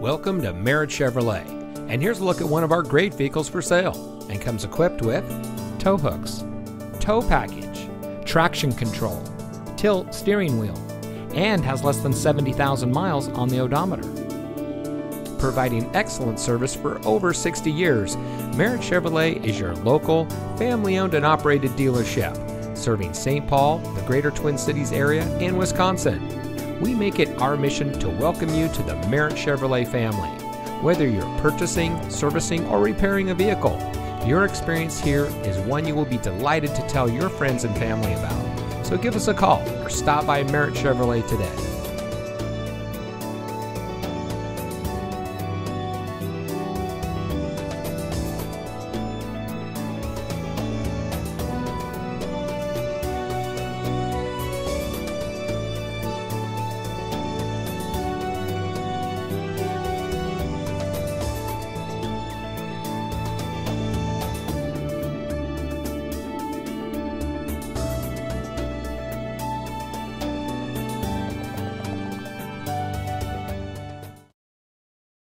Welcome to Merit Chevrolet, and here's a look at one of our great vehicles for sale, and comes equipped with tow hooks, tow package, traction control, tilt steering wheel, and has less than 70,000 miles on the odometer. Providing excellent service for over 60 years, Merit Chevrolet is your local, family-owned and operated dealership, serving St. Paul, the greater Twin Cities area, and Wisconsin. We make it our mission to welcome you to the Merit Chevrolet family. Whether you're purchasing, servicing, or repairing a vehicle, your experience here is one you will be delighted to tell your friends and family about. So give us a call or stop by Merit Chevrolet today.